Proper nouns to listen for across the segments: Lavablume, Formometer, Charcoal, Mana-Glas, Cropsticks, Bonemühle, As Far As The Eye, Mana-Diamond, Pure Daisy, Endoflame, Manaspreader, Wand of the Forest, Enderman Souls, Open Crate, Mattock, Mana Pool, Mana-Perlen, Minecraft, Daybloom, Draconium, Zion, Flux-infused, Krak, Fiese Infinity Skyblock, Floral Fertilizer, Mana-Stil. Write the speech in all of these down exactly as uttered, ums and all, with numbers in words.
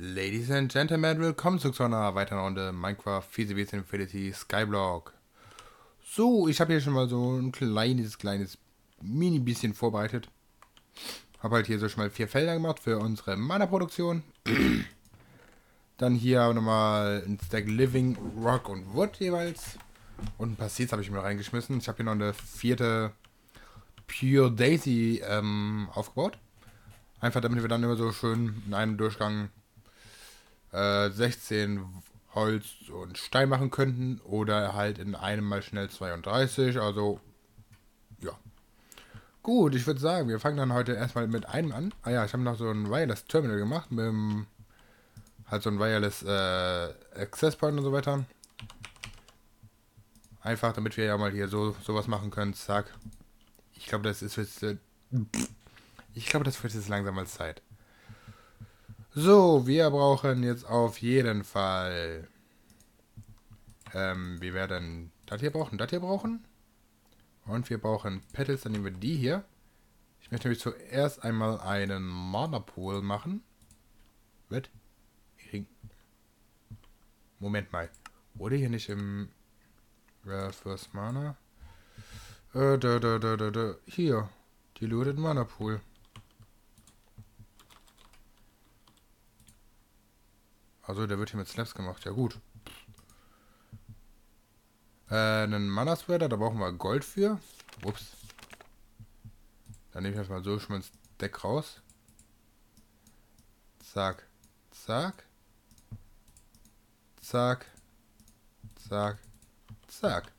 Ladies and Gentlemen, willkommen zurück zu einer weiteren Runde Minecraft Fiese Infinity Skyblock. So, ich habe hier schon mal so ein kleines, kleines Mini-Bisschen vorbereitet. Habe halt hier so schon mal vier Felder gemacht für unsere Manaproduktion. Dann hier nochmal ein Stack Living, Rock und Wood jeweils. Und ein paar Seeds habe ich mir reingeschmissen. Ich habe hier noch eine vierte Pure Daisy ähm, aufgebaut. Einfach damit wir dann immer so schön in einem Durchgang sechzehn Holz und Stein machen könnten oder halt in einem mal schnell zweiunddreißig, also ja. Gut, ich würde sagen, wir fangen dann heute erstmal mit einem an. Ah ja, ich habe noch so ein Wireless Terminal gemacht, mit dem, halt so ein Wireless äh, Access Point und so weiter. Einfach, damit wir ja mal hier so sowas machen können, zack. Ich glaube, das ist jetzt, äh, ich glaube, das wird jetzt langsam mal Zeit. So, wir brauchen jetzt auf jeden Fall, ähm, wir werden das hier brauchen, das hier brauchen und wir brauchen Petals, dann nehmen wir die hier. Ich möchte nämlich zuerst einmal einen Mana Pool machen. Wird? Moment mal, wurde hier nicht im Rare First Mana? Äh, da, da, da, da, da, hier, Diluted Mana Pool. Also der wird hier mit Slabs gemacht, ja gut. Äh, einen Manaspreader, da brauchen wir Gold für. Ups. Dann nehme ich erstmal so schon mal ins Deck raus. Zack, zack. Zack, zack, zack.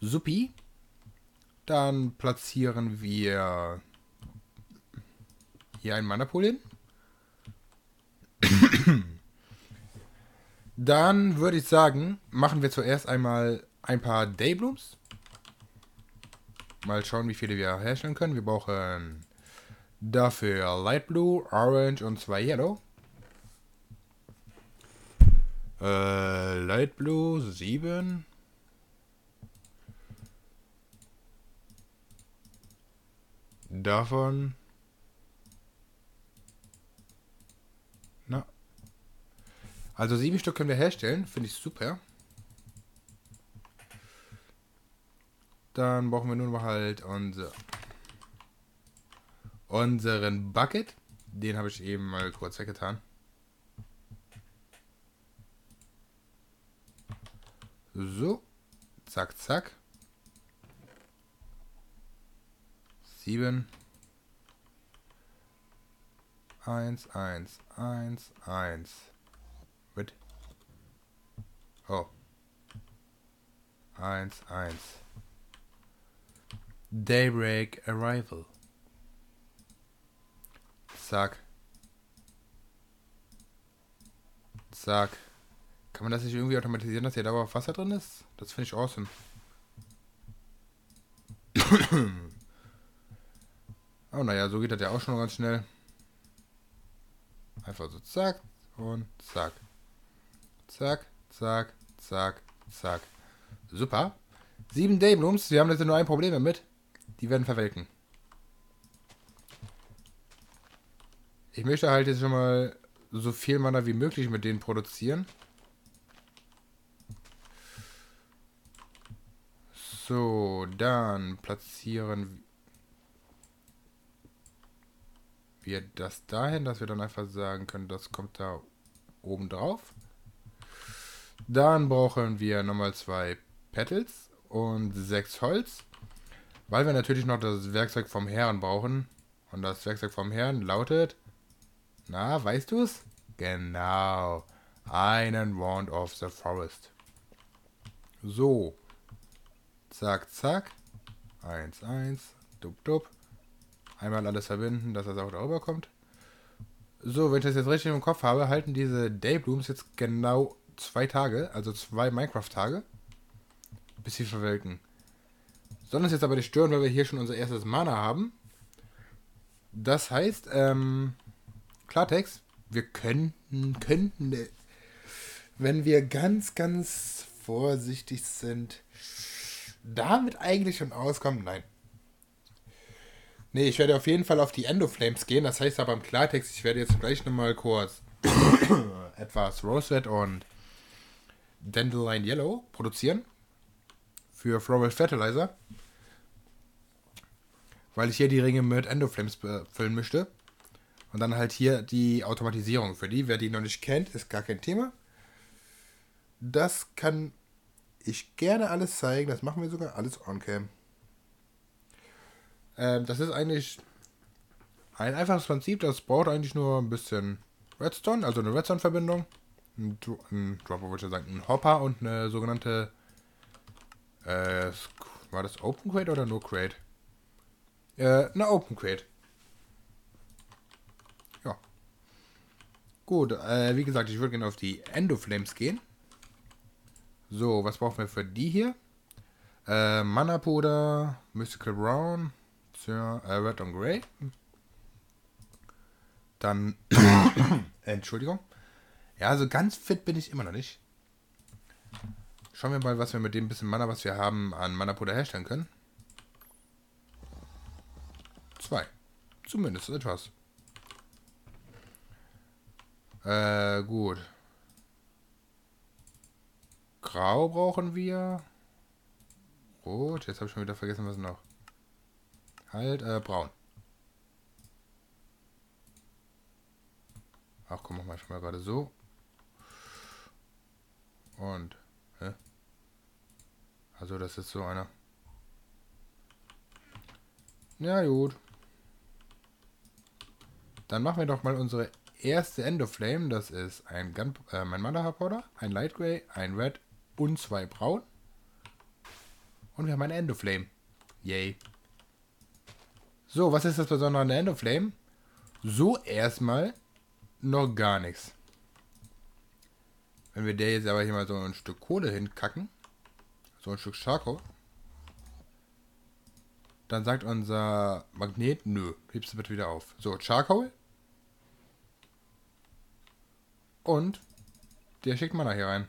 Suppi. Dann platzieren wir hier einen Mana-Pool hin. Dann würde ich sagen, machen wir zuerst einmal ein paar Dayblooms. Mal schauen, wie viele wir herstellen können. Wir brauchen dafür Light Blue, Orange und zwei Yellow. Äh, Light Blue sieben. Davon... Also sieben Stück können wir herstellen, finde ich super. Dann brauchen wir nur noch halt unser, unseren Bucket. Den habe ich eben mal kurz weggetan. So, zack, zack. sieben. eins, eins, eins, eins. Oh. Eins, eins. Daybreak Arrival. Zack. Zack. Kann man das nicht irgendwie automatisieren, dass hier dauerhaft Wasser drin ist? Das finde ich awesome. Oh, naja, so geht das ja auch schon ganz schnell. Einfach so zack und zack. Zack, zack, zack, zack. Super. Sieben Dayblooms. Wir haben jetzt nur ein Problem damit. Die werden verwelken. Ich möchte halt jetzt schon mal so viel Mana wie möglich mit denen produzieren. So, dann platzieren wir das dahin, dass wir dann einfach sagen können, das kommt da oben drauf. Dann brauchen wir nochmal zwei Petals und sechs Holz, weil wir natürlich noch das Werkzeug vom Herrn brauchen. Und das Werkzeug vom Herrn lautet, na, weißt du es? Genau, einen Wand of the Forest. So, zack, zack, eins, eins, dup, dup. Einmal alles verbinden, dass das auch darüber kommt. So, wenn ich das jetzt richtig im Kopf habe, halten diese Dayblooms jetzt genau zwei Tage, also zwei Minecraft-Tage, bis sie verwelken. Sollen uns jetzt aber nicht stören, weil wir hier schon unser erstes Mana haben. Das heißt, ähm, Klartext, wir könnten, könnten, wenn wir ganz, ganz vorsichtig sind, damit eigentlich schon auskommen. Nein. Nee, ich werde auf jeden Fall auf die Endoflames gehen, das heißt aber im Klartext, ich werde jetzt gleich nochmal kurz etwas Rosewood und Dandelion Yellow produzieren für Floral Fertilizer, weil ich hier die Ringe mit Endoflames befüllen möchte. Und dann halt hier die Automatisierung für die. Wer die noch nicht kennt, ist gar kein Thema. Das kann ich gerne alles zeigen. Das machen wir sogar alles on-cam. Ähm, das ist eigentlich ein einfaches Prinzip. Das braucht eigentlich nur ein bisschen Redstone, also eine Redstone-Verbindung. Ein, Dro ein Dropper, würde ich sagen. Ein Hopper und eine sogenannte... Äh, war das Open Crate oder nur Crate? Äh, eine Open Crate. Gut, äh, wie gesagt, ich würde gerne auf die Endoflames gehen. So, was brauchen wir für die hier? Äh, Mana Powder, Mystical Brown, Sir, äh, Red und Grey. Dann, Entschuldigung. Ja, also ganz fit bin ich immer noch nicht. Schauen wir mal, was wir mit dem bisschen Mana, was wir haben, an Mana Powder herstellen können. Zwei. Zumindest etwas. Äh, gut. Grau brauchen wir. Rot, jetzt habe ich schon wieder vergessen, was noch. Halt, äh, braun. Ach, komm, mach mal gerade so. Und, hä? Also, das ist so einer. Ja, gut. Dann machen wir doch mal unsere erste Endoflame, das ist ein, Gun, äh, mein Mana Powder, ein Light Grey, ein Red und zwei Braun. Und wir haben eine Endoflame. Yay. So, was ist das Besondere an der Endoflame? So erstmal noch gar nichts. Wenn wir der jetzt aber hier mal so ein Stück Kohle hinkacken, so ein Stück Charcoal, dann sagt unser Magnet, nö, hebst du bitte wieder auf. So, Charcoal. Und der schickt Mana hier rein.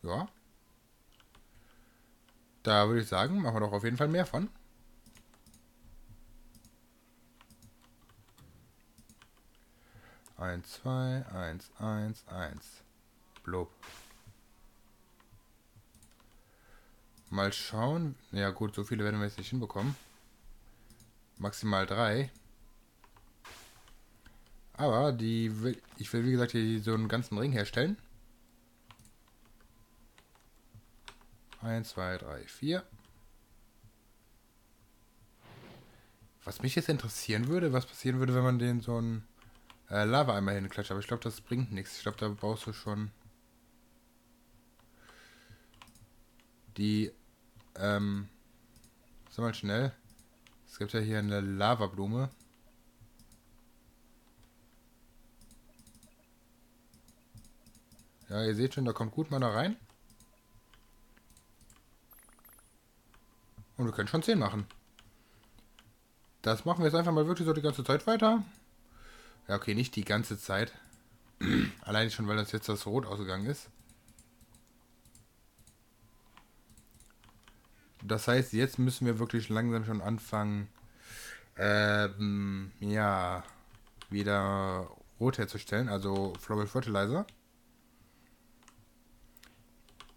Ja. Da würde ich sagen, machen wir doch auf jeden Fall mehr von. eins, zwei, eins, eins, eins. Blob. Mal schauen. Ja gut, so viele werden wir jetzt nicht hinbekommen. Maximal drei. Aber die will, ich will wie gesagt hier so einen ganzen Ring herstellen. eins, zwei, drei, vier. Was mich jetzt interessieren würde, was passieren würde, wenn man den so einen äh, Lava-Eimer hinklatscht. Aber ich glaube, das bringt nichts. Ich glaube, da brauchst du schon die, ähm, sag mal schnell. Es gibt ja hier eine Lavablume. Ja, ihr seht schon, da kommt gut Mana rein. Und wir können schon zehn machen. Das machen wir jetzt einfach mal wirklich so die ganze Zeit weiter. Ja, okay, nicht die ganze Zeit. Allein schon, weil das jetzt das Rot ausgegangen ist. Das heißt, jetzt müssen wir wirklich langsam schon anfangen, ähm, ja, wieder Rot herzustellen. Also Floral Fertilizer.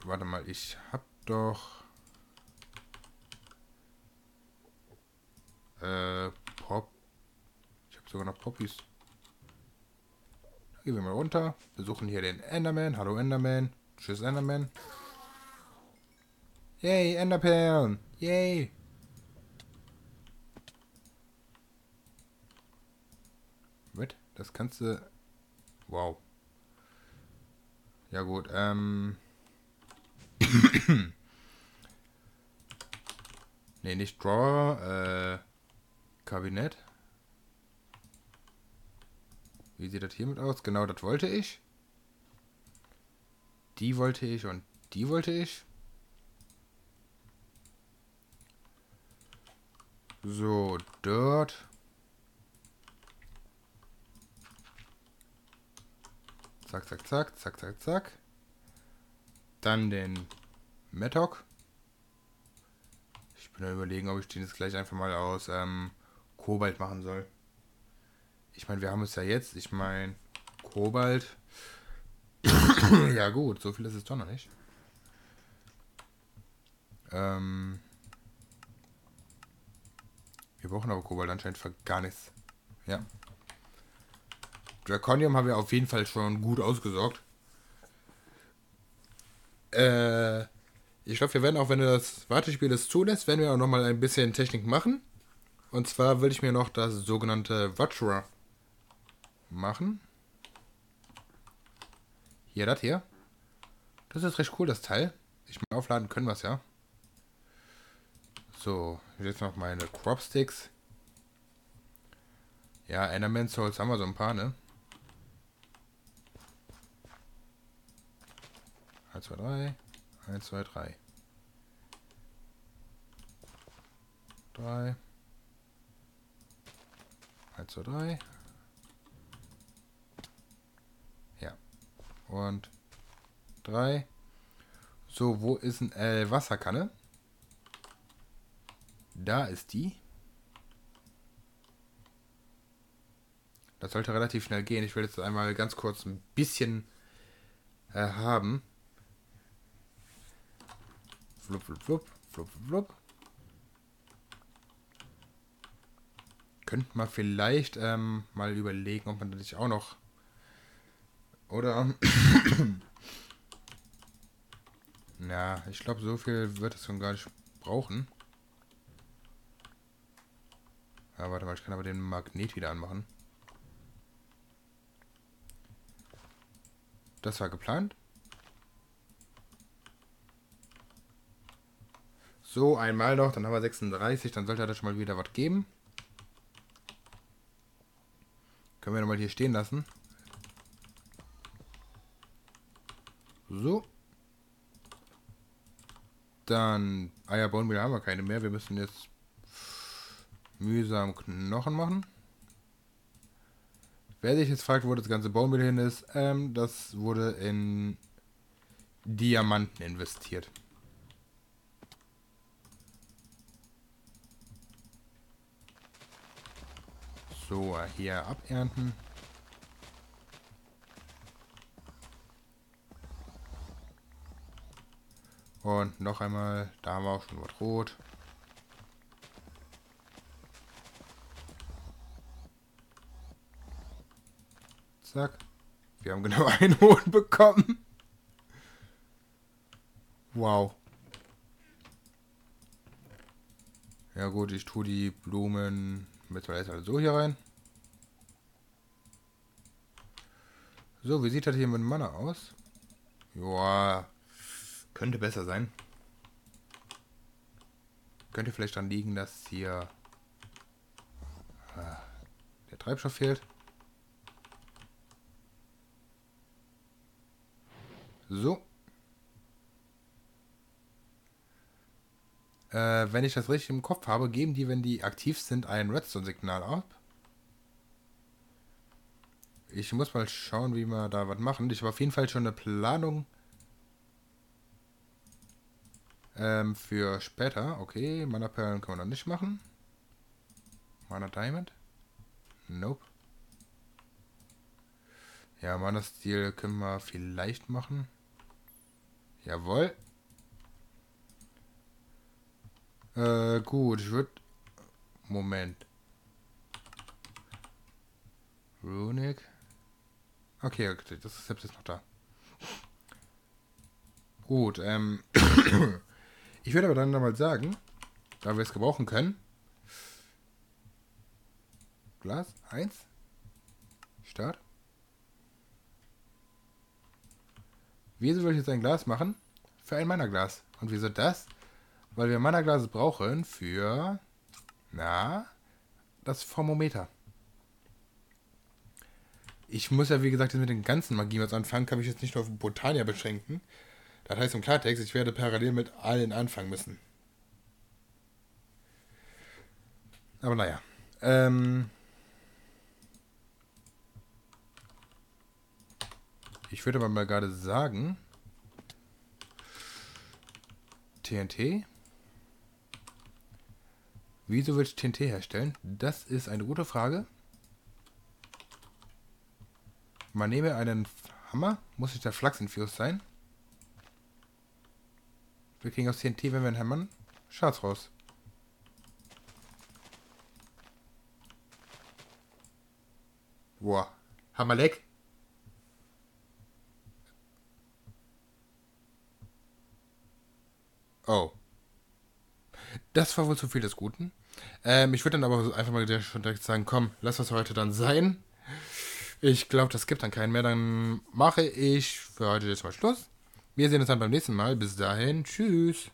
Warte mal, ich hab doch äh, Pop. Ich hab sogar noch Poppies. Da gehen wir mal runter. Wir suchen hier den Enderman. Hallo Enderman. Tschüss Enderman. Yay, Enderperlen. Yay. What? Das kannst du... Wow. Ja gut, ähm... ne, nicht Drawer, äh, Kabinett. Wie sieht das hiermit aus? Genau, das wollte ich. Die wollte ich und die wollte ich. So, Dirt. Zack, zack, zack, zack, zack, zack. Dann den Mattock. Ich bin da überlegen, ob ich den jetzt gleich einfach mal aus ähm, Kobalt machen soll. Ich meine, wir haben es ja jetzt. Ich meine, Kobalt. Ja gut, so viel ist es doch noch nicht. Ähm, wir brauchen aber Kobalt anscheinend für gar nichts. Ja. Draconium haben wir auf jeden Fall schon gut ausgesorgt. Äh, ich glaube, wir werden auch, wenn das Wartespiel es zulässt, werden wir auch nochmal ein bisschen Technik machen. Und zwar will ich mir noch das sogenannte Watcher machen. Hier, das hier. Das ist recht cool, das Teil. Ich meine, aufladen können wir es ja. So, jetzt noch meine Cropsticks. Ja, Enderman Souls haben wir so ein paar, ne? eins, zwei, drei. eins, zwei, drei. drei. eins, zwei, drei. Ja. Und drei. So, wo ist denn äh, Wasserkanne? Da ist die. Das sollte relativ schnell gehen. Ich will jetzt einmal ganz kurz ein bisschen äh, haben. Flup, flup, flup, flup, flup. Könnte man vielleicht ähm, mal überlegen, ob man das nicht auch noch... Oder... Na, ich glaube, so viel wird es schon gar nicht brauchen. Ja, warte mal, ich kann aber den Magnet wieder anmachen. Das war geplant. So, einmal noch, dann haben wir sechsunddreißig, dann sollte das schon mal wieder was geben. Können wir nochmal hier stehen lassen. So. Dann Eierbohnenmühle haben wir keine mehr. Wir müssen jetzt mühsam Knochen machen. Wer sich jetzt fragt, wo das ganze Bonemühle hin ist, ähm, das wurde in Diamanten investiert. So, hier abernten. Und noch einmal, da haben wir auch schon was rot. Zack. Wir haben genau einen Hohn bekommen. Wow. Ja gut, ich tue die Blumen mittlerweile also so hier rein. So, wie sieht das hier mit Mana aus? Joa. Könnte besser sein. Könnte vielleicht daran liegen, dass hier der Treibstoff fehlt. So. Äh, wenn ich das richtig im Kopf habe, geben die, wenn die aktiv sind, ein Redstone-Signal ab. Ich muss mal schauen, wie wir da was machen. Ich habe auf jeden Fall schon eine Planung ähm, für später. Okay, Mana-Perlen können wir noch nicht machen. Mana-Diamond? Nope. Ja, Mana-Stil können wir vielleicht machen. Jawohl. Äh, gut, ich würde... Moment. Runic. Okay, okay, das Rezept ist noch da. Gut, ähm... ich würde aber dann nochmal sagen, da wir es gebrauchen können... Glas, eins. Start. Wieso will ich jetzt ein Glas machen? Für ein Mana-Glas. Und wieso das? Weil wir Mana-Glas brauchen für... Na? Das Formometer. Ich muss ja, wie gesagt, jetzt mit den ganzen Magie was anfangen. Kann mich jetzt nicht nur auf Botania beschränken. Das heißt im Klartext, ich werde parallel mit allen anfangen müssen. Aber naja. Ähm... Ich würde aber mal gerade sagen, T N T. Wieso will ich T N T herstellen? Das ist eine gute Frage. Man nehme einen Hammer. Muss nicht der Flux-infused sein? Wir kriegen aus T N T, wenn wir einen Hammern. Schatz raus. Boah. Hammerleck. Oh. Das war wohl zu viel des Guten. Ähm, ich würde dann aber einfach mal direkt sagen, komm, lass das heute dann sein. Ich glaube, das gibt dann keinen mehr. Dann mache ich für heute jetzt mal Schluss. Wir sehen uns dann beim nächsten Mal. Bis dahin. Tschüss.